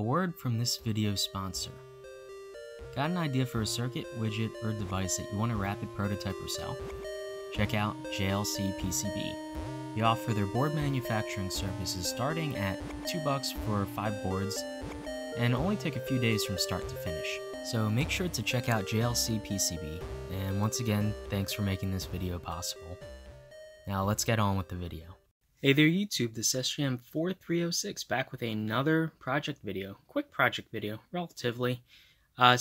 A word from this video sponsor. Got an idea for a circuit, widget, or device that you want to rapid prototype or sell? Check out JLCPCB. They offer their board manufacturing services starting at $2 for 5 boards and only take a few days from start to finish. So make sure to check out JLCPCB, and once again, thanks for making this video possible. Now let's get on with the video. Hey there YouTube, this is SGM4306 back with another project video. Quick project video, relatively. You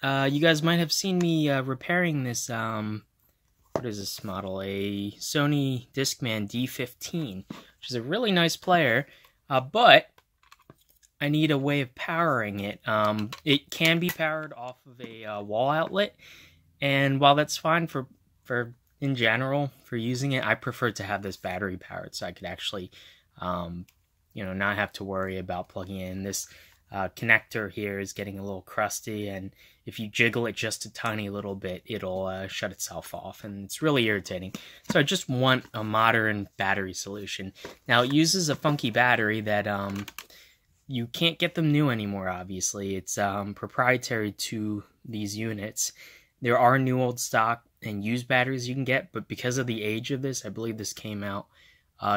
guys might have seen me repairing this, what is this model? A Sony Discman D15, which is a really nice player, but I need a way of powering it. It can be powered off of a wall outlet, and while that's fine in general for using it, I prefer to have this battery powered so I could actually, you know, not have to worry about plugging in. This connector here is getting a little crusty, and if you jiggle it just a tiny little bit, it'll shut itself off, and it's really irritating. So I just want a modern battery solution. Now, it uses a funky battery that you can't get them new anymore, obviously. It's proprietary to these units. There are new old stock and used batteries you can get, but because of the age of this, I believe this came out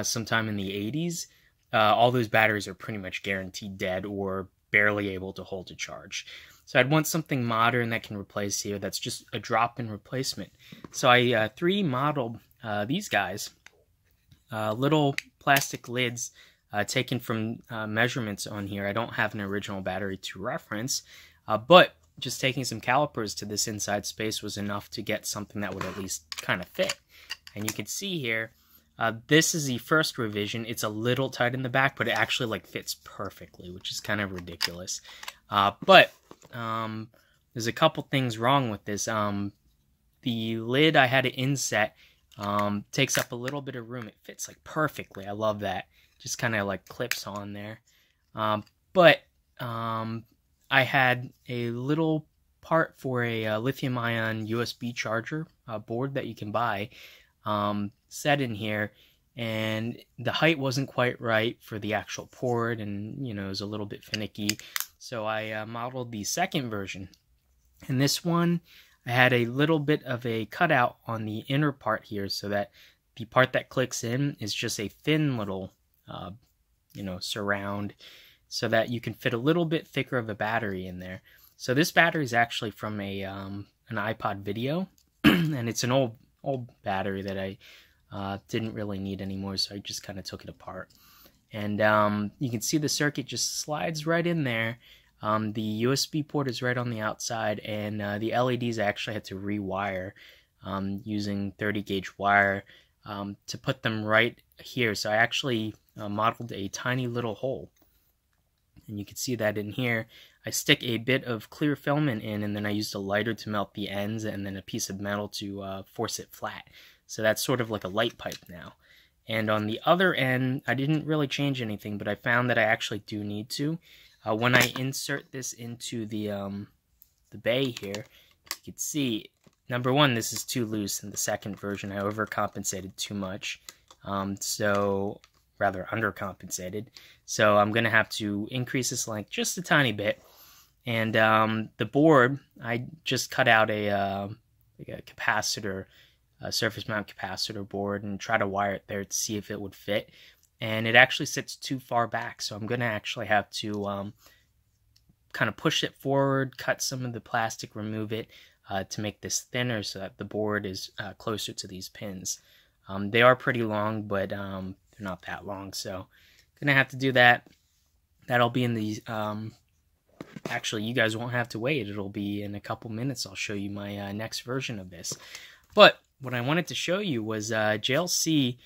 sometime in the 80s, all those batteries are pretty much guaranteed dead or barely able to hold a charge. So I'd want something modern that can replace here that's just a drop-in replacement. So I 3D modeled these guys, little plastic lids taken from measurements on here. I don't have an original battery to reference, but just taking some calipers to this inside space was enough to get something that would at least kind of fit. And you can see here, this is the first revision. It's a little tight in the back, but it actually like fits perfectly, which is kind of ridiculous. But there's a couple things wrong with this. The lid, I had it inset, takes up a little bit of room. It fits like perfectly. I love that. Just kind of like clips on there. I had a little part for a lithium-ion USB charger board that you can buy set in here, and the height wasn't quite right for the actual port, and you know, it was a little bit finicky. So I modeled the second version, and this one I had a little bit of a cutout on the inner part here, so that the part that clicks in is just a thin little, you know, surround, so that you can fit a little bit thicker of a battery in there. So this battery is actually from a an iPod video, and it's an old battery that I didn't really need anymore, so I just kind of took it apart. And you can see the circuit just slides right in there. The USB port is right on the outside, and the LEDs I actually had to rewire using 30 gauge wire to put them right here. So I actually modeled a tiny little hole. And you can see that in here. I stick a bit of clear filament in, and then I used a lighter to melt the ends, and then a piece of metal to force it flat. So that's sort of like a light pipe now. And on the other end, I didn't really change anything, but I found that I actually do need to. When I insert this into the bay here, you can see, number one, this is too loose in the second version. I overcompensated too much. Rather undercompensated, so I'm gonna have to increase this length just a tiny bit. And the board, I just cut out like a capacitor, a surface mount capacitor board, and try to wire it there to see if it would fit. And it actually sits too far back, so I'm gonna actually have to kind of push it forward, cut some of the plastic, remove it to make this thinner, so that the board is closer to these pins. They are pretty long, but they're not that long, so gonna have to do that. That'll be in the actually, you guys won't have to wait. It'll be in a couple minutes. I'll show you my next version of this. But what I wanted to show you was JLC,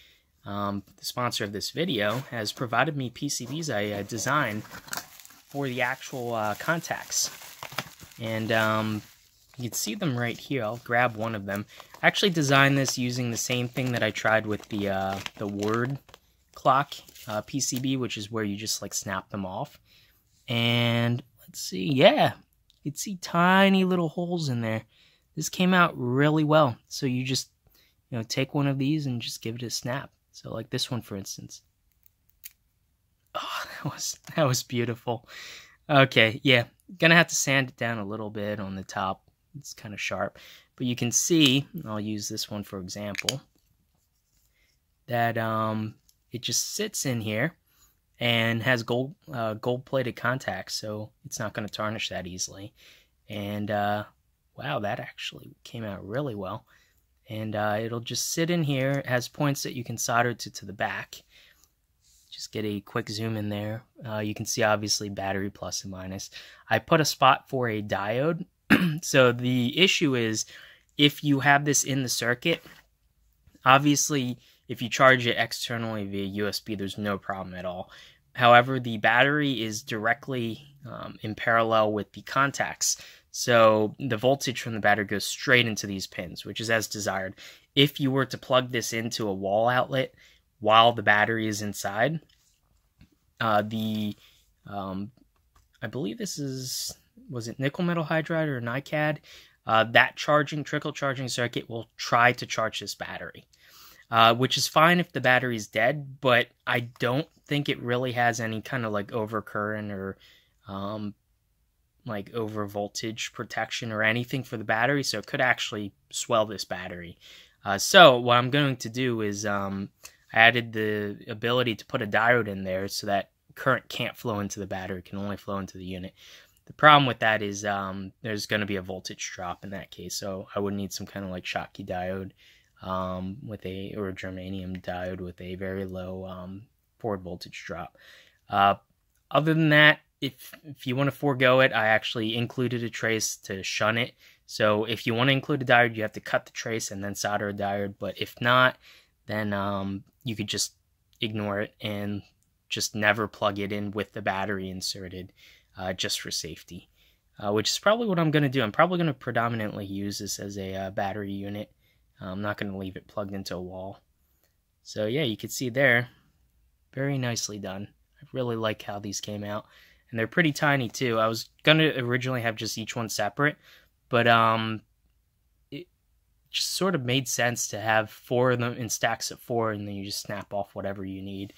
the sponsor of this video, has provided me PCBs I designed for the actual contacts, and you can see them right here. I'll grab one of them. I actually designed this using the same thing that I tried with the word clock PCB, which is where you just like snap them off. And let's see, yeah, you can see tiny little holes in there. This came out really well. So you just, you know, take one of these and just give it a snap. So like this one, for instance. Oh, that was beautiful. Okay, yeah, gonna have to sand it down a little bit on the top. It's kind of sharp, but you can see, I'll use this one for example, that it just sits in here and has gold gold-plated contacts, so it's not going to tarnish that easily. And wow, that actually came out really well. And it'll just sit in here. It has points that you can solder to the back. Just get a quick zoom in there. You can see obviously battery plus and minus. I put a spot for a diode. So the issue is, if you have this in the circuit, obviously if you charge it externally via USB, there's no problem at all. However, the battery is directly in parallel with the contacts. So the voltage from the battery goes straight into these pins, which is as desired. If you were to plug this into a wall outlet while the battery is inside, I believe this is, was it nickel metal hydride or NiCad? That trickle charging circuit will try to charge this battery, which is fine if the battery's dead, but I don't think it really has any kind of like overcurrent or like over voltage protection or anything for the battery, so it could actually swell this battery. So what I'm going to do is I added the ability to put a diode in there so that current can't flow into the battery, can only flow into the unit. The problem with that is there's going to be a voltage drop in that case, so I would need some kind of like Schottky diode with a, or a germanium diode with a very low forward voltage drop. Other than that, if you want to forego it, I actually included a trace to shun it. So if you want to include a diode, you have to cut the trace and then solder a diode. But if not, then you could just ignore it and just never plug it in with the battery inserted. Just for safety, which is probably what I'm going to do. I'm probably going to predominantly use this as a battery unit. I'm not going to leave it plugged into a wall. So yeah, you can see there, very nicely done. I really like how these came out, and they're pretty tiny too. I was going to originally have just each one separate, but it just sort of made sense to have four of them in stacks of four, and then you just snap off whatever you need.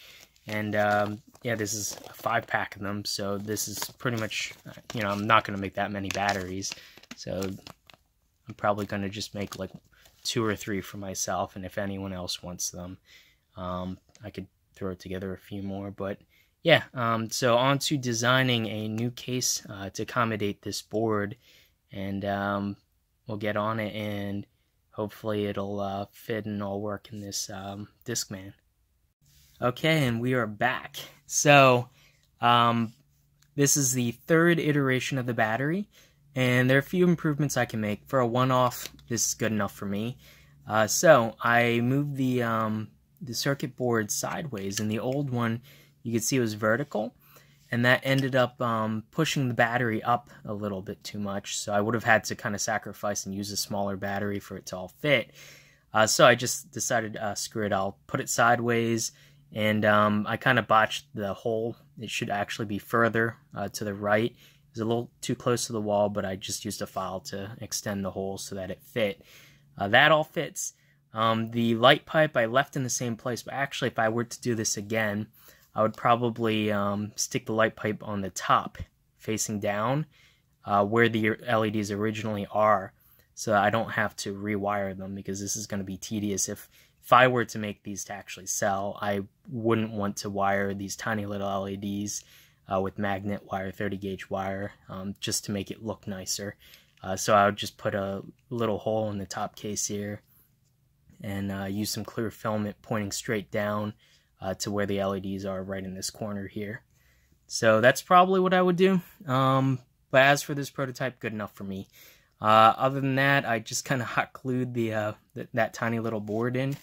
And yeah, this is a 5-pack of them, so this is pretty much, you know, I'm not going to make that many batteries, so I'm probably going to just make like 2 or 3 for myself, and if anyone else wants them, I could throw together a few more. But yeah, so on to designing a new case to accommodate this board, and we'll get on it, and hopefully it'll fit and all work in this Discman. Okay, and we are back. So, this is the 3rd iteration of the battery, and there are a few improvements I can make. For a one-off, this is good enough for me. So, I moved the circuit board sideways. In the old one, you could see it was vertical, and that ended up pushing the battery up a little bit too much, so I would have had to kind of sacrifice and use a smaller battery for it to all fit. So I just decided, screw it, I'll put it sideways. And I kind of botched the hole. It should actually be further to the right. It was a little too close to the wall, but I just used a file to extend the hole so that it fit. That all fits. The light pipe I left in the same place, but actually if I were to do this again, I would probably stick the light pipe on the top, facing down, where the LEDs originally are, so I don't have to rewire them, because this is going to be tedious. If I were to make these to actually sell, I wouldn't want to wire these tiny little LEDs with magnet wire, 30-gauge wire, just to make it look nicer. So I would just put a little hole in the top case here and use some clear filament pointing straight down to where the LEDs are right in this corner here. So that's probably what I would do. But as for this prototype, good enough for me. Other than that, I just kind of hot glued the, that tiny little board in,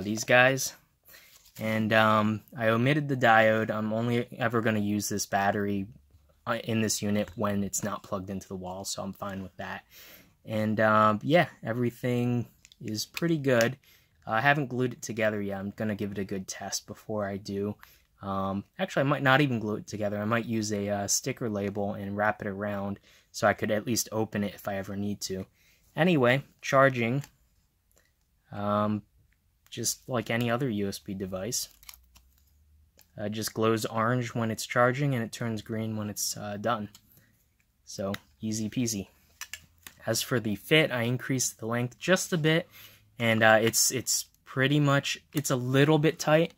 these guys. And I omitted the diode. I'm only ever going to use this battery in this unit when it's not plugged into the wall, so I'm fine with that. And yeah, everything is pretty good. I haven't glued it together yet. I'm going to give it a good test before I do. Actually, I might not even glue it together. I might use a sticker label and wrap it around so I could at least open it if I ever need to. Anyway, charging, just like any other USB device. It just glows orange when it's charging, and it turns green when it's done. So easy peasy. As for the fit, I increased the length just a bit, and it's pretty much, it's a little bit tight,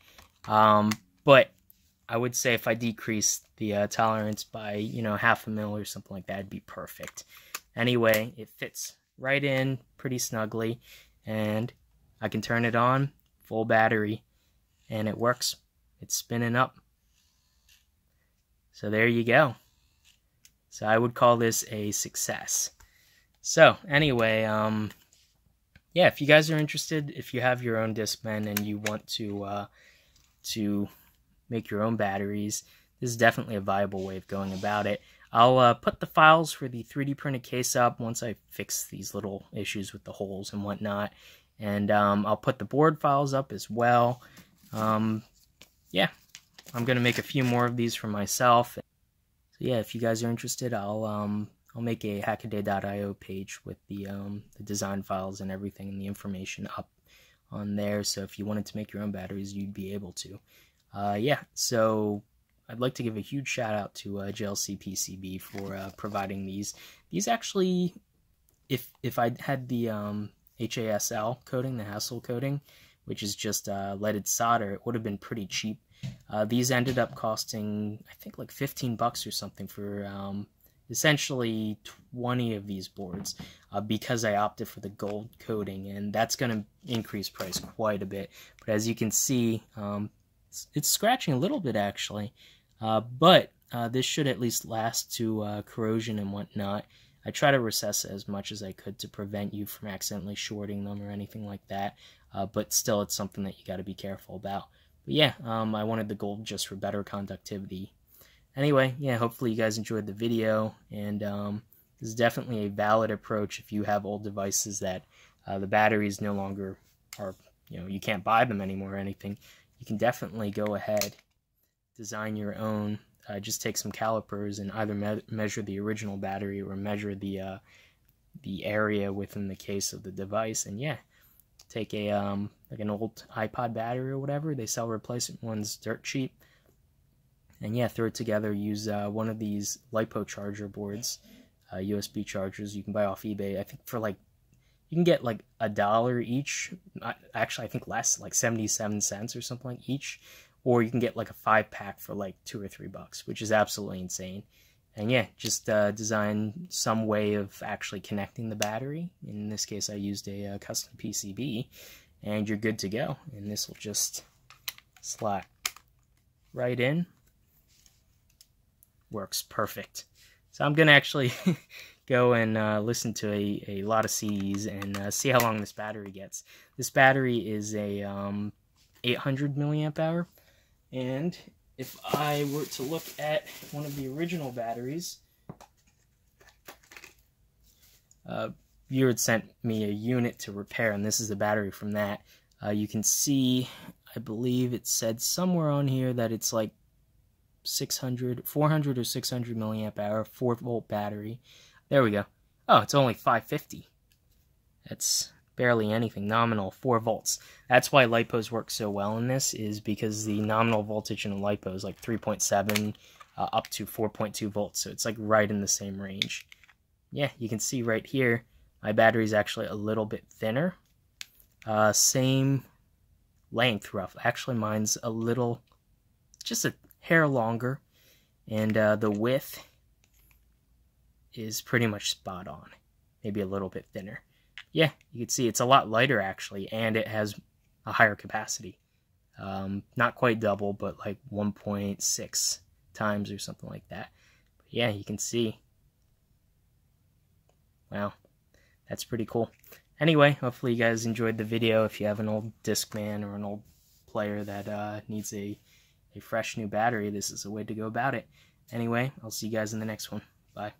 but I would say if I decreased the tolerance by, you know, half a mil or something like that, it'd be perfect. Anyway, it fits right in pretty snugly, and I can turn it on, full battery, and it works. It's spinning up. So there you go. So I would call this a success. So anyway, yeah, if you guys are interested, if you have your own Discman and you want to make your own batteries, this is definitely a viable way of going about it. I'll put the files for the 3D printed case up once I fix these little issues with the holes and whatnot. And I'll put the board files up as well. Yeah, I'm going to make a few more of these for myself. So yeah, if you guys are interested, I'll make a hackaday.io page with the design files and everything and the information up on there. So if you wanted to make your own batteries, you'd be able to. Yeah, so I'd like to give a huge shout out to JLCPCB for providing these. These actually, if I had the HASL coating, the Hassel coating, which is just leaded solder, it would have been pretty cheap. These ended up costing, I think, like $15 or something for essentially 20 of these boards, because I opted for the gold coating, and that's going to increase price quite a bit. But as you can see, it's scratching a little bit actually, but this should at least last to corrosion and whatnot. I try to recess as much as I could to prevent you from accidentally shorting them or anything like that, but still it's something that you got to be careful about. But yeah, I wanted the gold just for better conductivity. Anyway, yeah, hopefully you guys enjoyed the video, and this is definitely a valid approach if you have old devices that the batteries no longer are, you know, you can't buy them anymore or anything. You can definitely go ahead, design your own, just take some calipers and either measure the original battery or measure the area within the case of the device, and yeah, take a like an old iPod battery or whatever, they sell replacement ones dirt cheap, and yeah, throw it together, use one of these Lipo charger boards, USB chargers you can buy off eBay, I think for like, you can get like $1 each, actually I think less, like 77 cents or something like each, or you can get like a 5-pack for like $2 or $3, which is absolutely insane. And yeah, just design some way of actually connecting the battery. In this case I used a custom PCB, and you're good to go, and this will just slot right in. Works perfect. So I'm gonna actually go and listen to a lot of CDs and see how long this battery gets. This battery is a 800 milliamp hour, and if I were to look at one of the original batteries, you had sent me a unit to repair, and this is the battery from that. You can see, I believe it said somewhere on here that it's like 400 or 600 milliamp hour, 4-volt battery. There we go. Oh, it's only 550. That's barely anything. Nominal 4 volts. That's why LiPos work so well in this, is because the nominal voltage in a LiPo is like 3.7 up to 4.2 volts. So it's like right in the same range. Yeah, you can see right here, my battery's actually a little bit thinner. Same length, roughly. Actually, mine's a little, just a hair longer. And the width is pretty much spot on, maybe a little bit thinner. Yeah, you can see it's a lot lighter actually, and it has a higher capacity, not quite double, but like 1.6 times or something like that. But yeah, you can see, wow, that's pretty cool. Anyway, hopefully you guys enjoyed the video. If you have an old Discman or an old player that needs a fresh new battery, this is the way to go about it. Anyway, I'll see you guys in the next one. Bye.